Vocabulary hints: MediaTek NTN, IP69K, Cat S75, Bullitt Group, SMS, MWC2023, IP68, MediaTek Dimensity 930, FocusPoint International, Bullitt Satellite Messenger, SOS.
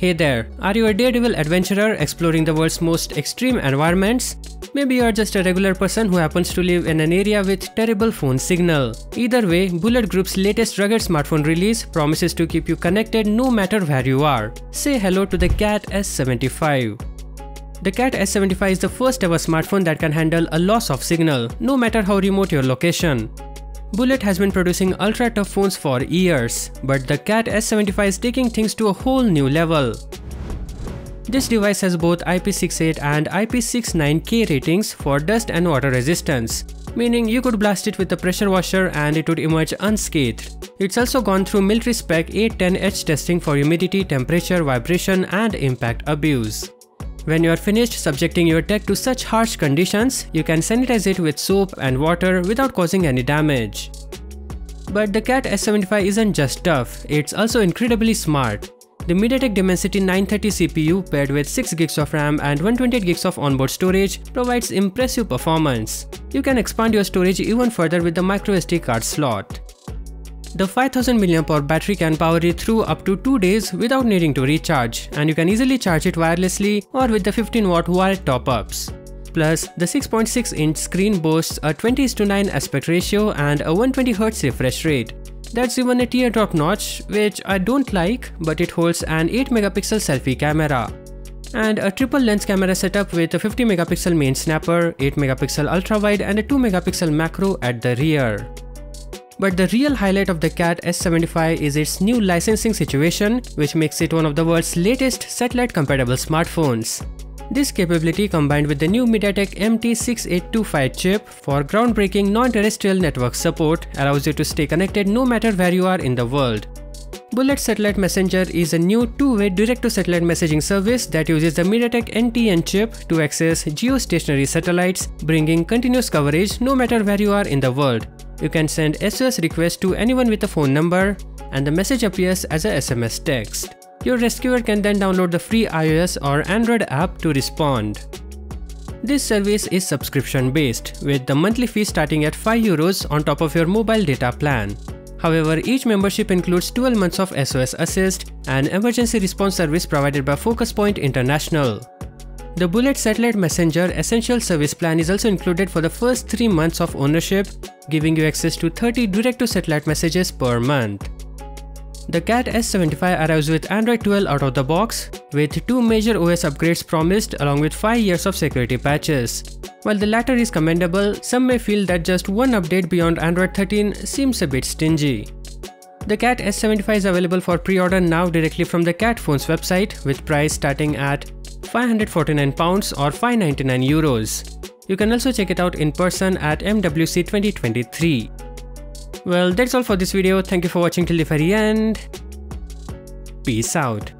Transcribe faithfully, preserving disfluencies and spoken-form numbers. Hey there, are you a daredevil adventurer exploring the world's most extreme environments? Maybe you're just a regular person who happens to live in an area with terrible phone signal. Either way, Bullitt Group's latest rugged smartphone release promises to keep you connected no matter where you are. Say hello to the Cat S seventy-five. The Cat S seventy-five is the first ever smartphone that can handle a loss of signal, no matter how remote your location. Bullitt has been producing ultra-tough phones for years, but the Cat S seventy-five is taking things to a whole new level. This device has both I P sixty-eight and I P sixty-nine K ratings for dust and water resistance, meaning you could blast it with a pressure washer and it would emerge unscathed. It's also gone through military spec eight ten H testing for humidity, temperature, vibration, and impact abuse. When you are finished subjecting your tech to such harsh conditions, you can sanitize it with soap and water without causing any damage. But the Cat S seventy-five isn't just tough, it's also incredibly smart. The MediaTek Dimensity nine thirty C P U paired with six gigs of RAM and one hundred twenty-eight gigs of onboard storage provides impressive performance. You can expand your storage even further with the microSD card slot. The five thousand milliamp hour battery can power it through up to two days without needing to recharge, and you can easily charge it wirelessly or with the fifteen watt wired top-ups. Plus, the six point six inch screen boasts a twenty to nine aspect ratio and a one hundred twenty hertz refresh rate. That's even a teardrop notch, which I don't like, but it holds an eight megapixel selfie camera. And a triple lens camera setup with a fifty megapixel main snapper, eight megapixel ultra-wide and a two megapixel macro at the rear. But the real highlight of the Cat S seventy-five is its new licensing situation, which makes it one of the world's latest satellite-compatible smartphones. This capability combined with the new MediaTek M T sixty-eight twenty-five chip for groundbreaking non-terrestrial network support allows you to stay connected no matter where you are in the world. Bullitt Satellite Messenger is a new two-way direct-to-satellite messaging service that uses the MediaTek N T N chip to access geostationary satellites, bringing continuous coverage no matter where you are in the world. You can send S O S requests to anyone with a phone number, and the message appears as a S M S text. Your rescuer can then download the free iOS or Android app to respond. This service is subscription-based, with the monthly fee starting at five euros on top of your mobile data plan. However, each membership includes twelve months of S O S Assist, an emergency response service provided by FocusPoint International. The Bullitt Satellite Messenger Essential Service Plan is also included for the first three months of ownership, giving you access to thirty direct-to-satellite messages per month. The Cat S seventy-five arrives with Android twelve out of the box, with two major O S upgrades promised along with five years of security patches. While the latter is commendable, some may feel that just one update beyond Android thirteen seems a bit stingy. The Cat S seventy-five is available for pre-order now directly from the Cat Phones website, with price starting at five hundred forty-nine pounds or five hundred ninety-nine euros. You can also check it out in person at M W C twenty twenty-three. Well, that's all for this video. Thank you for watching till the very end. Peace out.